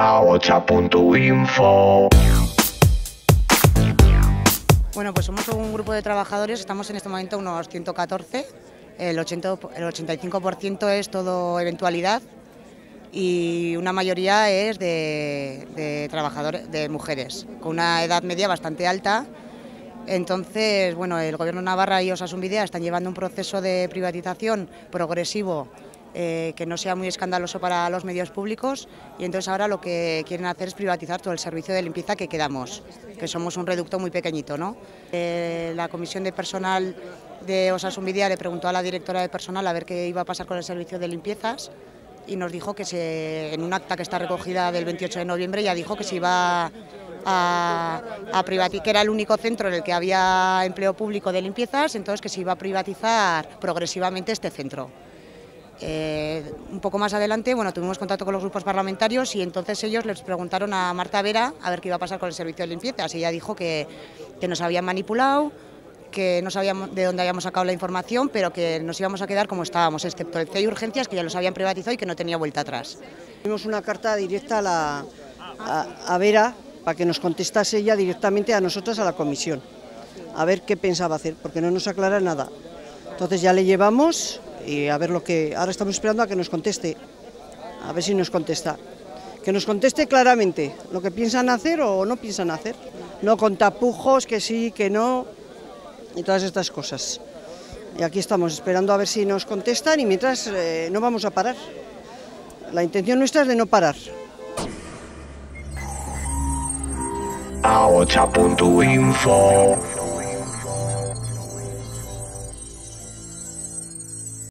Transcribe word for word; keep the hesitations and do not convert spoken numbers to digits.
Ahotsa punto info. Bueno, pues somos un grupo de trabajadores, estamos en este momento unos ciento catorce, el, ochenta, el ochenta y cinco por ciento es todo eventualidad y una mayoría es de, de trabajadores, de mujeres, con una edad media bastante alta. Entonces, bueno, el Gobierno de Navarra y Osasunbidea están llevando un proceso de privatización progresivo eh, que no sea muy escandaloso para los medios públicos, y entonces ahora lo que quieren hacer es privatizar todo el servicio de limpieza que quedamos, que somos un reducto muy pequeñito, ¿no? Eh, la comisión de personal de Osasunbidea le preguntó a la directora de personal a ver qué iba a pasar con el servicio de limpiezas, y nos dijo que se, en un acta que está recogida del veintiocho de noviembre ya dijo que se iba a a, a privatizar, que era el único centro en el que había empleo público de limpiezas, entonces que se iba a privatizar progresivamente este centro. Eh, un poco más adelante, bueno, tuvimos contacto con los grupos parlamentarios y entonces ellos les preguntaron a Marta Vera a ver qué iba a pasar con el servicio de limpiezas, y ella dijo que, que nos habían manipulado, que no sabíamos de dónde habíamos sacado la información, pero que nos íbamos a quedar como estábamos, excepto el C E I Urgencias, que ya los habían privatizado y que no tenía vuelta atrás. Tuvimos una carta directa a, la, a, a Vera, para que nos contestase ella directamente a nosotras, a la comisión, a ver qué pensaba hacer, porque no nos aclara nada. Entonces ya le llevamos y a ver lo que... Ahora estamos esperando a que nos conteste, a ver si nos contesta. Que nos conteste claramente lo que piensan hacer o no piensan hacer, no con tapujos, que sí, que no, y todas estas cosas. Y aquí estamos esperando a ver si nos contestan, y mientras eh, no vamos a parar. La intención nuestra es de no parar. Ahotsa punto info